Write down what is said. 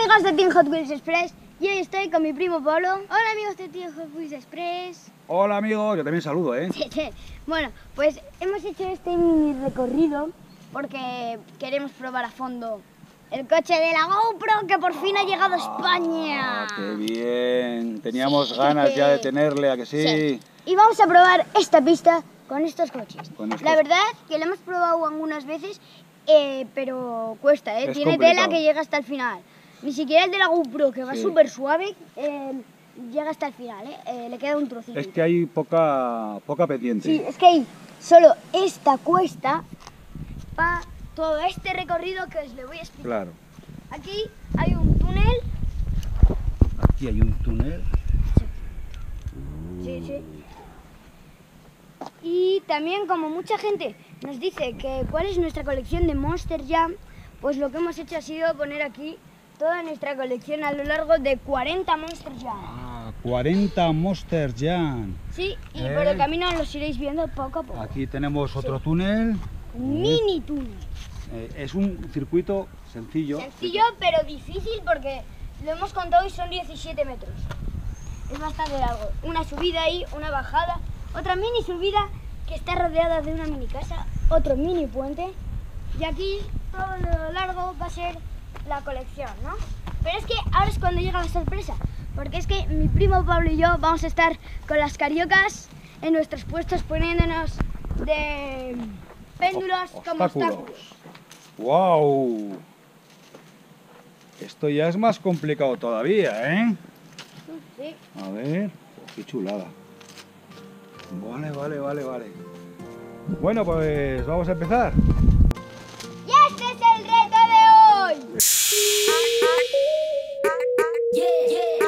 amigos de Team Hot Wheels Express, yo estoy con mi primo Pablo. Hola amigos de Team Hot Wheels Express. Hola amigos, yo también saludo, ¿eh? Bueno, pues hemos hecho este mini recorrido porque queremos probar a fondo el coche de la GoPro que por fin ha llegado a España. ¡Qué bien! Teníamos ganas ya de tenerle, ¿a que sí? Y vamos a probar esta pista con estos coches. La verdad que lo hemos probado algunas veces, pero cuesta, ¿eh? Tiene tela que llega hasta el final. Ni siquiera el de la GoPro, que va súper suave, llega hasta el final, ¿eh? Le queda un trocito. Es que hay poca pendiente. Sí, es que hay solo esta cuesta para todo este recorrido que os le voy a explicar. Claro. Aquí hay un túnel. Aquí hay un túnel. Sí. Y también, como mucha gente nos dice que cuál es nuestra colección de Monster Jam, pues lo que hemos hecho ha sido poner aquí toda nuestra colección a lo largo de 40 Monster Jam. Ah, 40 Monster Jam. Sí, y por el camino los iréis viendo poco a poco. Aquí tenemos otro túnel. Mini túnel. Es un circuito sencillo. Sencillo pero difícil porque lo hemos contado y son 17 metros. Es bastante largo. Una subida ahí, una bajada, otra mini subida que está rodeada de una mini casa, otro mini puente. Y aquí todo lo largo va a ser la colección, ¿no? Pero es que ahora es cuando llega la sorpresa, porque es que mi primo Pablo y yo vamos a estar con las cariocas en nuestros puestos poniéndonos de péndulos como obstáculos. ¡Wow! Esto ya es más complicado todavía, ¿eh? Sí. A ver, qué chulada. Vale. Bueno, pues vamos a empezar. Y este es el reto de hoy.